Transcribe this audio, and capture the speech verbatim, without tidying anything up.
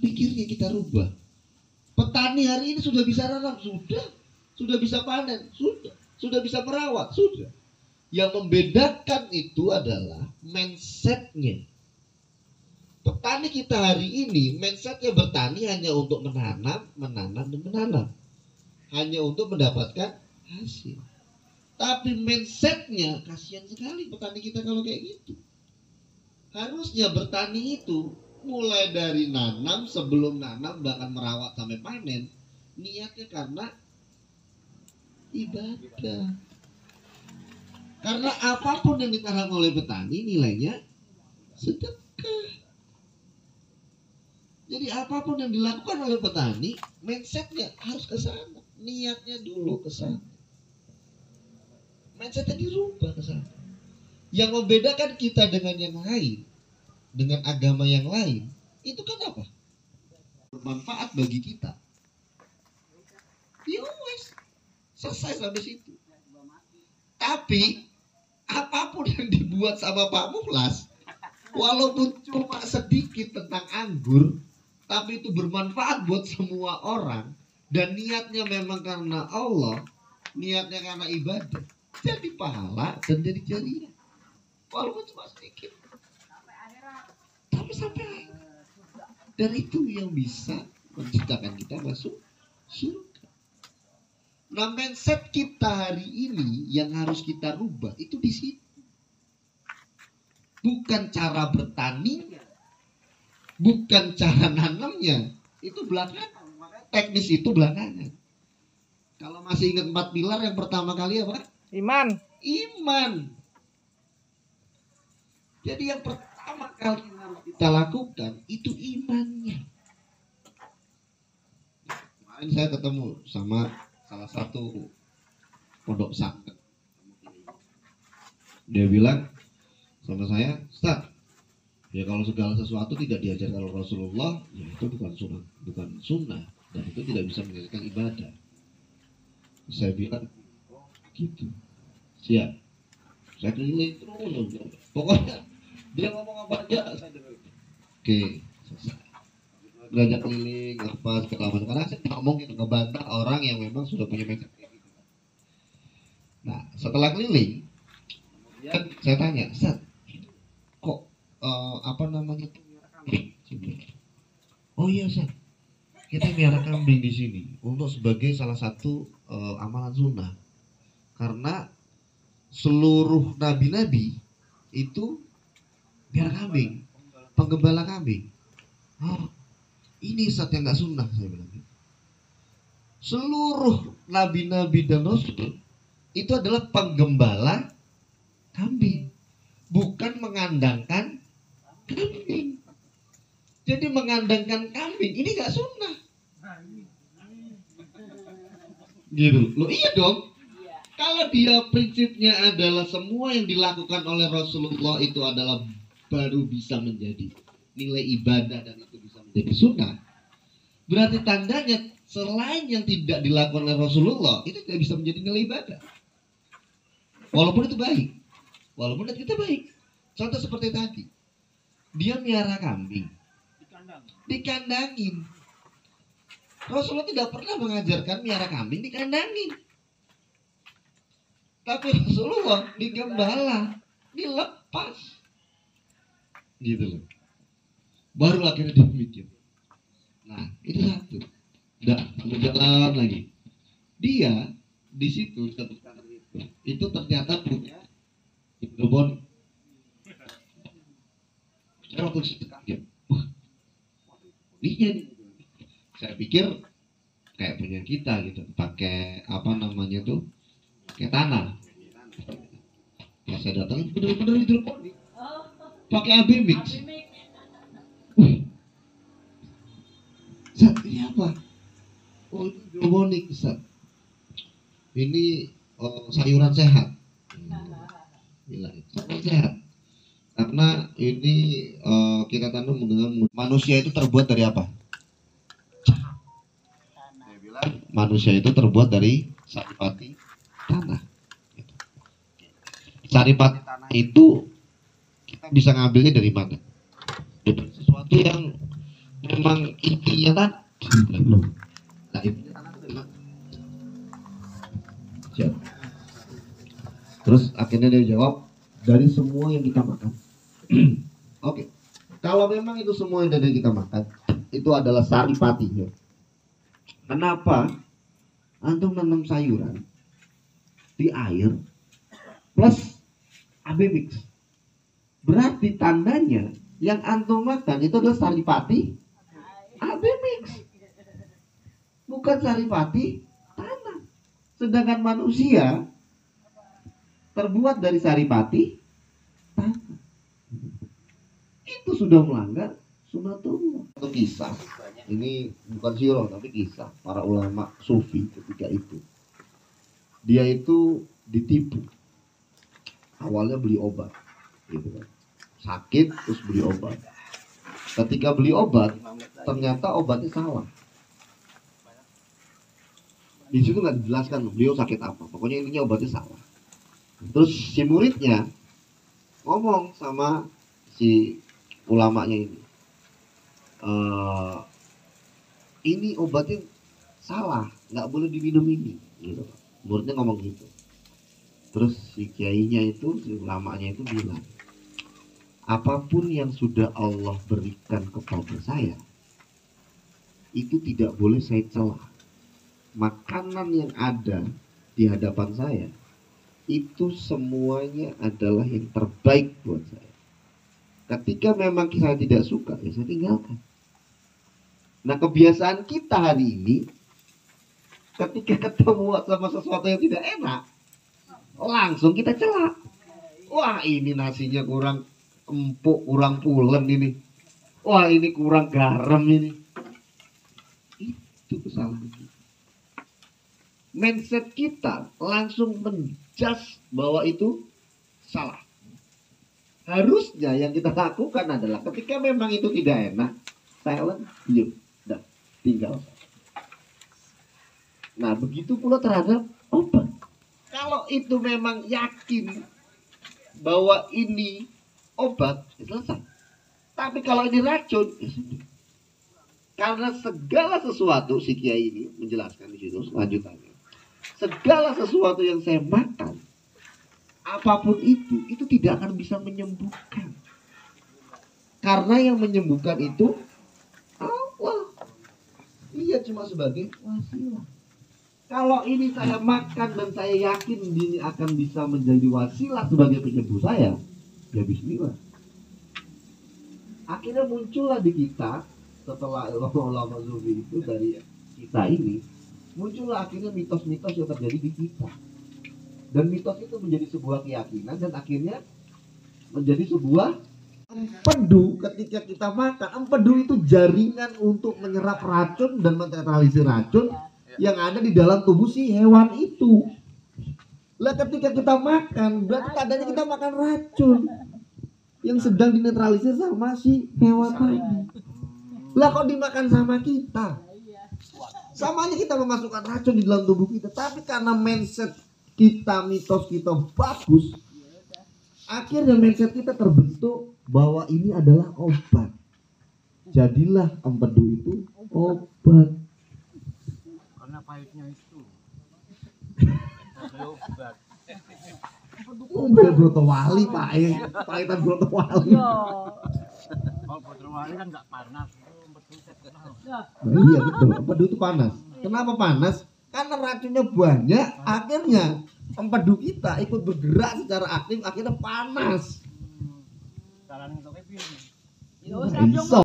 Pikirnya kita rubah. Petani hari ini sudah bisa nanam, sudah, sudah bisa panen, sudah, sudah bisa merawat, sudah. Yang membedakan itu adalah mindsetnya. Petani kita hari ini mindsetnya bertani hanya untuk menanam, menanam, dan menanam, hanya untuk mendapatkan hasil. Tapi mindsetnya kasihan sekali petani kita kalau kayak gitu. Harusnya bertani itu mulai dari nanam, sebelum nanam bahkan merawat sampai panen, niatnya karena ibadah. Karena apapun yang ditanam oleh petani nilainya sedekah. Jadi apapun yang dilakukan oleh petani, mindsetnya harus ke sana, niatnya dulu ke sana. Mindsetnya dirubah ke sana. Yang membedakan kita dengan yang lain, dengan agama yang lain, itu kan apa? Bermanfaat bagi kita. Ya wes, selesai sampai situ. Tapi apapun yang dibuat sama Pak Mukhlas, walaupun cuma sedikit tentang anggur, tapi itu bermanfaat buat semua orang. Dan niatnya memang karena Allah, niatnya karena ibadah, jadi pahala dan jadi jariah. Walaupun cuma sedikit, tapi sampai. Dan itu yang bisa menciptakan kita masuk surga. Nah, mindset kita hari ini yang harus kita rubah itu di situ. Bukan cara bertaninya, bukan cara nanamnya, itu belakangan. Teknis itu belakangan. Kalau masih ingat empat pilar, yang pertama kali apa? Iman. Iman. Jadi yang pertama kali yang harus kita lakukan itu imannya. Kemarin saya ketemu sama salah satu pondok pesantren. Dia bilang sama saya, "Ustaz, ya kalau segala sesuatu tidak diajarkan oleh Rasulullah, ya itu bukan sunnah, bukan sunnah, dan itu tidak bisa menjadikan ibadah." Saya bilang, "Gitu, siap." Saya keliling terus, pokoknya dia ngomong apa aja. Oke, selesai. Belajar keliling, lepas kelamaan. Karena saya tidak mungkin ngebantah orang yang memang sudah punya mindset. Nah, setelah keliling, ya, saya tanya, "Ustaz, kok uh, apa namanya itu miara kambing?" "Oh iya, Ustaz, kita miara kambing di sini untuk sebagai salah satu uh, amalan sunnah. Karena seluruh nabi-nabi itu biar kambing, penggembala kambing." "Oh, ini saat yang gak sunnah," saya bilang. "Seluruh nabi-nabi dan rasul itu adalah penggembala kambing, bukan mengandangkan kambing. Jadi mengandangkan kambing ini gak sunnah." Gitu. "Loh iya dong. Kalau dia prinsipnya adalah semua yang dilakukan oleh Rasulullah itu adalah baru bisa menjadi nilai ibadah dan itu bisa menjadi sunnah, berarti tandanya selain yang tidak dilakukan oleh Rasulullah itu tidak bisa menjadi nilai ibadah, walaupun itu baik, walaupun itu kita baik." Contoh seperti tadi, dia miara kambing, dikandangin. Rasulullah tidak pernah mengajarkan miara kambing dikandangin, tapi Rasulullah digembala, dilepas. Gitu loh. Baru akhirnya dia mikir. Nah, itu satu. Udah, berjalan lagi. Dia di situ itu ternyata punya Indobon. Saya waktu itu kaget. Wah, dia nih. Saya pikir kayak punya kita gitu, pakai apa namanya tuh? Kayak tanah. Pas saya datang bener-bener hidroponik, pakai A B mix. "Ustaz, ini apa?" "Oh, itu hidroponik, Ustaz. Ini oh, sayuran sehat." Gila, sayuran sehat. Karena ini oh, kita tanam dengan manusia itu terbuat dari apa? Saya bilang manusia itu terbuat dari saripati tanah. Saripati tanah itu kita bisa ngambilnya dari mana? Dari sesuatu yang memang intinya kan belum. Nah, intinya tanah itu memang. Terus akhirnya dia jawab, dari semua yang kita makan. Oke, okay. Kalau memang itu semua yang dari kita makan, itu adalah saripatinya. Kenapa antum nanam sayuran di air plus A B mix? Berarti tandanya yang antum makan itu adalah saripati A B mix, bukan saripati tanah. Sedangkan manusia terbuat dari saripati tanah. Itu sudah melanggar sunatullah. Itu kisah, ini bukan sirah tapi kisah para ulama sufi ketika itu. Dia itu ditipu. Awalnya beli obat, gitu kan. Sakit terus beli obat. Ketika beli obat, ternyata obatnya salah. Di situ nggak dijelaskan beliau sakit apa. Pokoknya intinya obatnya salah. Terus si muridnya ngomong sama si ulamanya ini, e, ini obatnya salah, nggak boleh diminum ini. Gitu. Muridnya ngomong gitu. Terus si kiainya itu, si ulamanya itu bilang, apapun yang sudah Allah berikan kepada saya, itu tidak boleh saya celah. Makanan yang ada di hadapan saya, itu semuanya adalah yang terbaik buat saya. Ketika memang saya tidak suka, ya saya tinggalkan. Nah, kebiasaan kita hari ini, ketika ketemu sama sesuatu yang tidak enak, langsung kita celak. Wah, ini nasinya kurang empuk, kurang pulen ini. Wah, ini kurang garam ini. Itu kesalahan kita. Mindset kita langsung menjudge bahwa itu salah. Harusnya yang kita lakukan adalah ketika memang itu tidak enak, silent, diam, dan tinggal. Nah, begitu pula terhadap obat. Kalau itu memang yakin bahwa ini obat, selesai. Tapi kalau ini racun, ya sudah. Karena segala sesuatu, si kiai ini menjelaskan di situ selanjutnya, segala sesuatu yang saya makan, apapun itu, itu tidak akan bisa menyembuhkan. Karena yang menyembuhkan itu Allah. Iya, cuma sebagai wasilah. Kalau ini saya makan dan saya yakin ini akan bisa menjadi wasilah sebagai penyembuh saya, ya bismillah. Akhirnya muncullah di kita, setelah ulama-ulama sufi itu dari kita ini, muncullah akhirnya mitos-mitos yang terjadi di kita. Dan mitos itu menjadi sebuah keyakinan dan akhirnya menjadi sebuah empedu. Ketika kita makan, empedu itu jaringan untuk menyerap racun dan menetralisir racun yang ada di dalam tubuh si hewan itu. Lah ketika kita makan, berarti tandanya kita makan racun yang sedang dinetralisir sama si hewan tadi. Lah kok dimakan sama kita? Sama aja kita memasukkan racun di dalam tubuh kita. Tapi karena mindset kita, mitos kita bagus, akhirnya mindset kita terbentuk bahwa ini adalah obat. Jadilah empedu itu obat. Karena pahitnya itu obat. Udah brotowali pahit. Pahitan brotowali. Kalau brotowali kan gak panas. Nah, iya betul, empedu itu panas. Kenapa panas? Karena racunnya banyak, akhirnya empedu kita ikut bergerak secara aktif, akhirnya panas. Nah, iso.